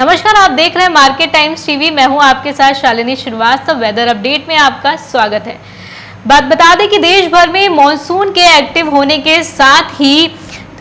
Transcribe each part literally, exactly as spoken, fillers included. नमस्कार, आप देख रहे हैं मार्केट टाइम्स टीवी। मैं हूं आपके साथ शालिनी श्रीवास्तव। वेदर अपडेट में आपका स्वागत है। बात बता दें कि देश भर में मॉनसून के एक्टिव होने के साथ ही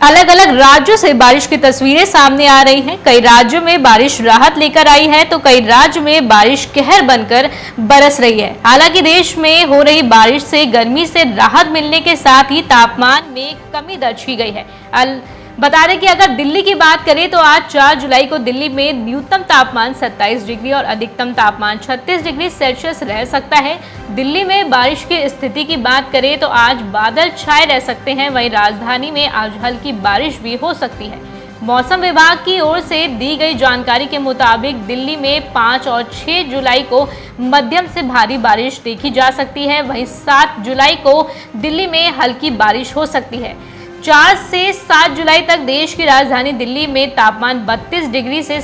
अलग अलग राज्यों से बारिश की तस्वीरें सामने आ रही हैं। कई राज्यों में बारिश राहत लेकर आई है तो कई राज्यों में बारिश कहर बनकर बरस रही है। हालांकि देश में हो रही बारिश से गर्मी से राहत मिलने के साथ ही तापमान में कमी दर्ज की गई है। बता दें कि अगर दिल्ली की बात करें तो आज चार जुलाई को दिल्ली में न्यूनतम तापमान सत्ताईस डिग्री और अधिकतम तापमान छत्तीस डिग्री सेल्सियस रह सकता है। दिल्ली में बारिश की स्थिति की बात करें तो आज बादल छाए रह सकते हैं, वहीं राजधानी में आज हल्की बारिश भी हो सकती है। मौसम विभाग की ओर से दी गई जानकारी के मुताबिक दिल्ली में पाँच और छह जुलाई को मध्यम से भारी बारिश देखी जा सकती है, वहीं सात जुलाई को दिल्ली में हल्की बारिश हो सकती है। चार से सात जुलाई तक देश की राजधानी दिल्ली में तापमान बत्तीस डिग्री से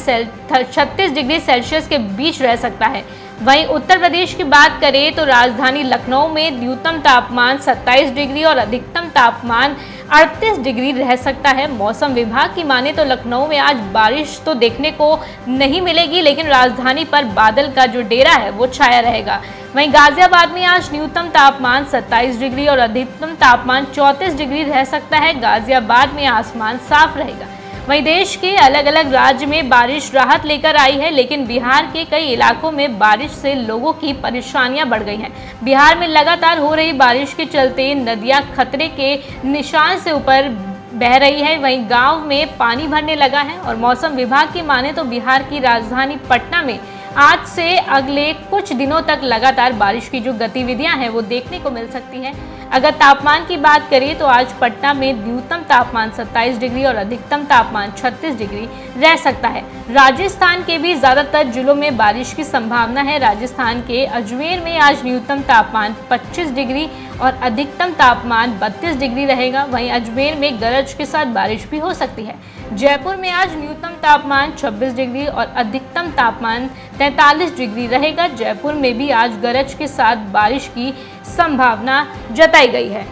छत्तीस डिग्री सेल्सियस के बीच रह सकता है। वहीं उत्तर प्रदेश की बात करें तो राजधानी लखनऊ में न्यूनतम तापमान सत्ताईस डिग्री और अधिकतम तापमान अड़तीस डिग्री रह सकता है। मौसम विभाग की माने तो लखनऊ में आज बारिश तो देखने को नहीं मिलेगी, लेकिन राजधानी पर बादल का जो डेरा है वो छाया रहेगा। वहीं गाजियाबाद में आज न्यूनतम तापमान सत्ताईस डिग्री और अधिकतम तापमान चौंतीस डिग्री रह सकता है। गाजियाबाद में आसमान साफ रहेगा। वहीं देश के अलग अलग राज्य में बारिश राहत लेकर आई है, लेकिन बिहार के कई इलाकों में बारिश से लोगों की परेशानियां बढ़ गई हैं। बिहार में लगातार हो रही बारिश के चलते नदियां खतरे के निशान से ऊपर बह रही है, वहीं गांव में पानी भरने लगा है। और मौसम विभाग की माने तो बिहार की राजधानी पटना में आज से अगले कुछ दिनों तक लगातार बारिश की जो गतिविधियां हैं वो देखने को मिल सकती हैं। अगर तापमान की बात करें तो आज पटना में न्यूनतम तापमान सत्ताईस डिग्री और अधिकतम तापमान छत्तीस डिग्री रह सकता है। राजस्थान के भी ज़्यादातर जिलों में बारिश की संभावना है। राजस्थान के अजमेर में आज न्यूनतम तापमान पच्चीस डिग्री और अधिकतम तापमान बत्तीस डिग्री रहेगा। वहीं अजमेर में गरज के साथ बारिश भी हो सकती है। जयपुर में आज न्यूनतम तापमान छब्बीस डिग्री और अधिकतम तापमान तैंतालीस डिग्री रहेगा। जयपुर में भी आज गरज के साथ बारिश की संभावना जताई गई है।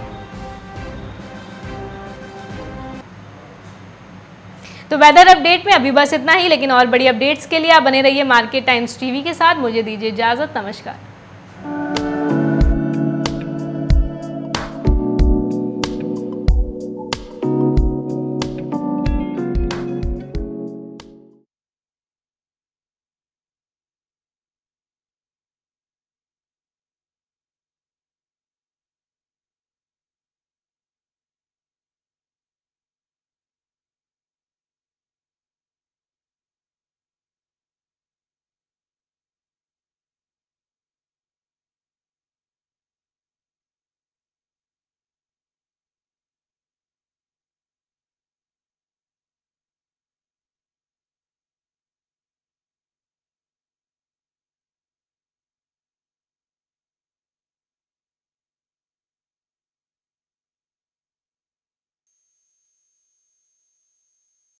तो वेदर अपडेट में अभी बस इतना ही, लेकिन और बड़ी अपडेट्स के लिए आप बने रहिए मार्केट टाइम्स टीवी के साथ। मुझे दीजिए इजाजत। नमस्कार।